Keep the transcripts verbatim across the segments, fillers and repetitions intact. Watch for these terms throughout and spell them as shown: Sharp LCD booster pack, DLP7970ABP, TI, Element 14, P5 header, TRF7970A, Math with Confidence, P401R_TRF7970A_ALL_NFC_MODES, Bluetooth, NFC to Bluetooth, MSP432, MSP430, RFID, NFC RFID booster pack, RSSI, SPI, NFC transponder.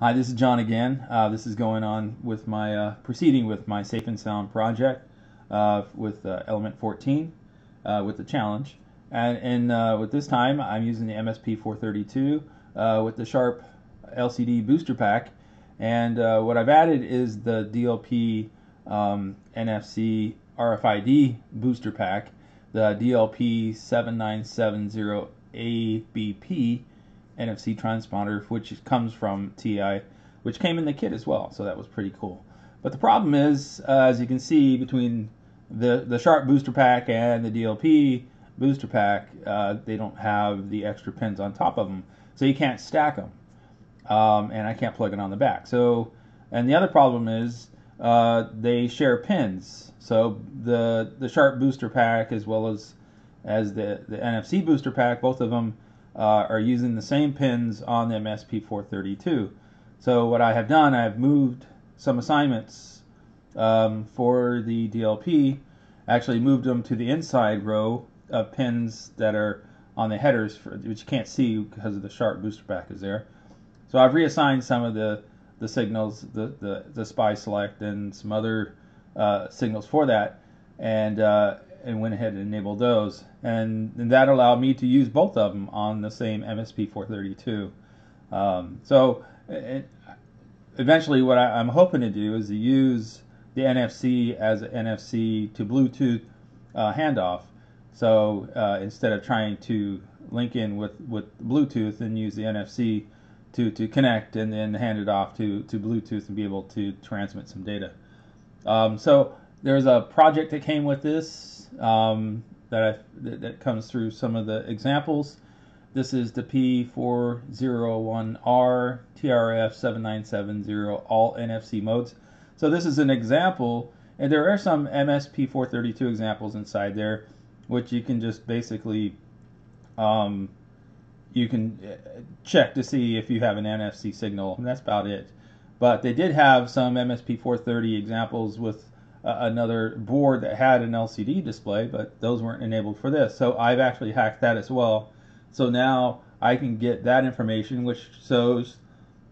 Hi, this is John again. Uh, this is going on with my uh, proceeding with my Safe and Sound project uh, with uh, Element fourteen uh, with the challenge, and, and uh, with this time I'm using the M S P four thirty-two uh, with the Sharp L C D booster pack, and uh, what I've added is the D L P um, N F C R F I D booster pack, the D L P seven nine seven zero A B P N F C transponder, which comes from T I, which came in the kit as well, so that was pretty cool. But the problem is, uh, as you can see, between the, the Sharp booster pack and the D L P booster pack, uh, they don't have the extra pins on top of them, so you can't stack them, um, and I can't plug it on the back. So, and the other problem is uh, they share pins, so the, the Sharp booster pack as well as, as the, the N F C booster pack, both of them Uh, are using the same pins on the M S P four thirty-two. So what I have done, I have moved some assignments um, for the D L P, actually moved them to the inside row of pins that are on the headers, for, which you can't see because of the Sharp booster pack is there. So I've reassigned some of the, the signals, the, the, the S P I select and some other uh, signals for that, and uh, and went ahead and enabled those, and, and that allowed me to use both of them on the same M S P four thirty-two. Um, so it, eventually what I, I'm hoping to do is to use the N F C as an N F C to Bluetooth uh, handoff, so uh, instead of trying to link in with, with Bluetooth and use the N F C to, to connect and then hand it off to, to Bluetooth and be able to transmit some data. Um, so there's a project that came with this Um, that, I, that that comes through some of the examples. This is the P four oh one R T R F seven nine seven zero all N F C modes. So this is an example, and there are some M S P four thirty-two examples inside there, which you can just basically um, you can check to see if you have an N F C signal, and that's about it. But they did have some M S P four thirty examples with Uh, another board that had an L C D display, but those weren't enabled for this, so I've actually hacked that as well. So now I can get that information, which shows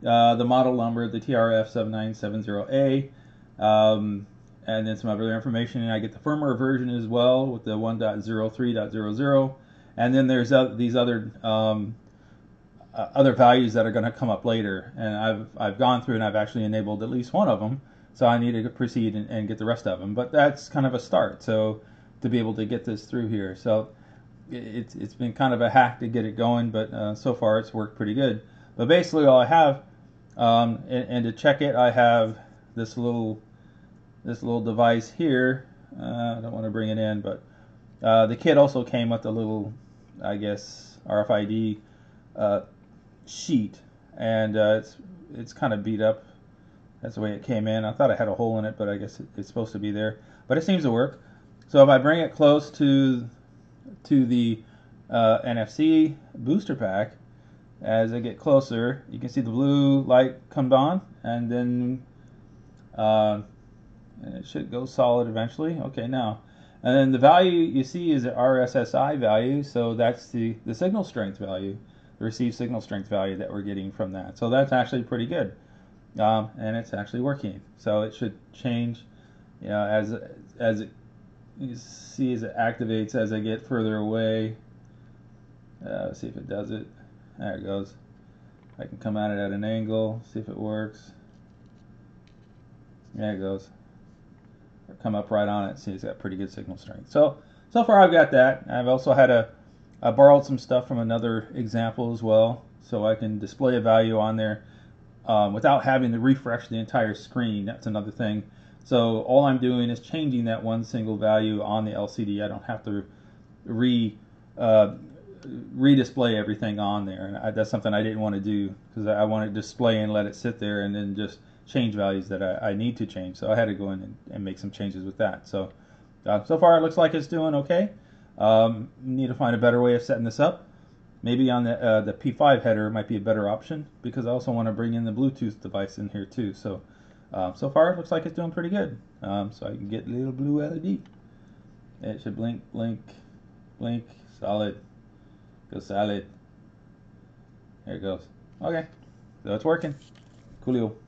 uh, the model number of the T R F seven nine seven zero A, um, and then some other information, and I get the firmware version as well with the one point oh three point oh oh, and then there's uh, these other um, uh, other values that are going to come up later, and I've, I've gone through and I've actually enabled at least one of them. So I need to proceed and, and get the rest of them, but that's kind of a start. So to be able to get this through here, so it's it's been kind of a hack to get it going, but uh, so far it's worked pretty good. But basically, all I have, um, and, and to check it, I have this little this little device here. Uh, I don't want to bring it in, but uh, the kit also came with a little, I guess, R F I D uh, sheet, and uh, it's it's kind of beat up. That's the way it came in. I thought I had a hole in it, but I guess it, it's supposed to be there. But it seems to work. So if I bring it close to to the uh, N F C booster pack, as I get closer, you can see the blue light come on, and then uh, and it should go solid eventually. Okay, now. And then the value you see is the R S S I value, so that's the, the signal strength value, the received signal strength value that we're getting from that. So that's actually pretty good. Um, and it's actually working, so it should change, you know, as as it, you see, as it activates as I get further away. Uh, let's see if it does it. There it goes. I can come at it at an angle, see if it works. There it goes. Come up right on it. See, it's got pretty good signal strength. So so far I've got that. I've also had a I borrowed some stuff from another example as well, so I can display a value on there. Um, without having to refresh the entire screen. That's another thing. So all I'm doing is changing that one single value on the L C D. I don't have to re uh, re-display everything on there, and I, that's something I didn't want to do, because I, I want to display and let it sit there and then just change values that I, I need to change. So I had to go in and, and make some changes with that. So uh, so far it looks like it's doing okay. Um, need to find a better way of setting this up. Maybe on the, uh, the P five header might be a better option, because I also want to bring in the Bluetooth device in here too. So, uh, so far it looks like it's doing pretty good. Um, so I can get a little blue L E D. It should blink, blink, blink, solid, go solid. There it goes. Okay, so it's working. Julio.